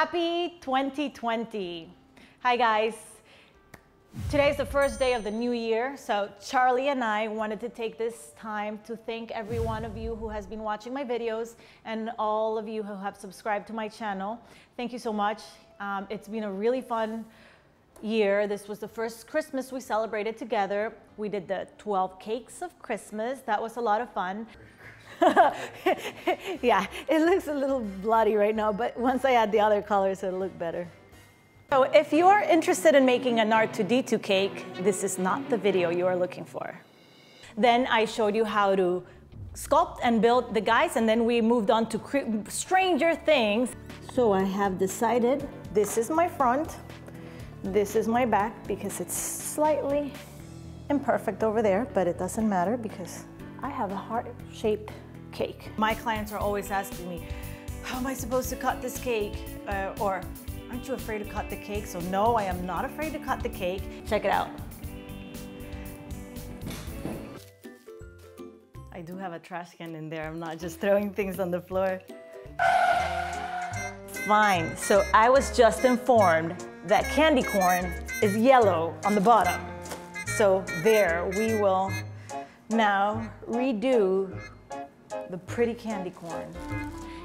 Happy 2020. Hi guys. Today's the first day of the new year, so Charlie and I wanted to take this time to thank every one of you who has been watching my videos and all of you who have subscribed to my channel. Thank you so much. It's been a really fun year. This was the first Christmas we celebrated together. We did the 12 cakes of Christmas. That was a lot of fun. Yeah, it looks a little bloody right now, but once I add the other colors, it'll look better. So if you are interested in making an R2D2 cake, this is not the video you are looking for. Then I showed you how to sculpt and build the guys, and then we moved on to Stranger Things. So I have decided this is my front, this is my back, because it's slightly imperfect over there, but it doesn't matter because I have a heart-shaped cake. My clients are always asking me, how am I supposed to cut this cake? Or aren't you afraid to cut the cake? So no, I am not afraid to cut the cake. Check it out. I do have a trash can in there. I'm not just throwing things on the floor. Fine, so I was just informed that candy corn is yellow on the bottom. So there, we will now redo the pretty candy corn.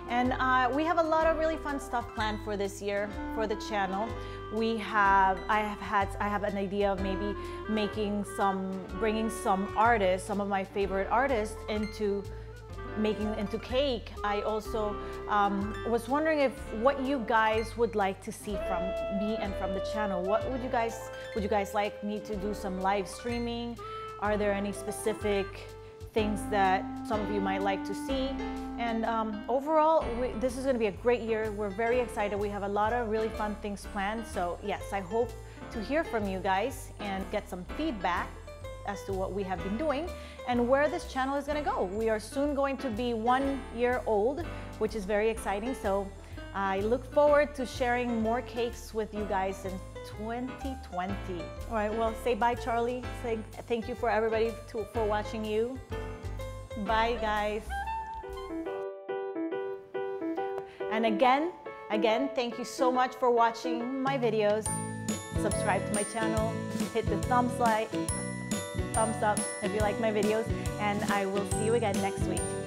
And we have a lot of really fun stuff planned for this year for the channel. I have an idea of maybe bringing some artists, some of my favorite artists, into cake. I also was wondering what you guys would like to see from me and from the channel. What would you guys like me to do? Some live streaming? Are there any specific things that some of you might like to see? And overall, this is gonna be a great year. We're very excited. We have a lot of really fun things planned. So yes, I hope to hear from you guys and get some feedback as to what we have been doing and where this channel is gonna go. We are soon going to be 1 year old, which is very exciting. So I look forward to sharing more cakes with you guys in 2020. All right, well, say bye, Charlie. Say thank you for everybody for watching you. Bye, guys. And again, thank you so much for watching my videos. Subscribe to my channel, hit the thumbs up if you like my videos, and I will see you again next week.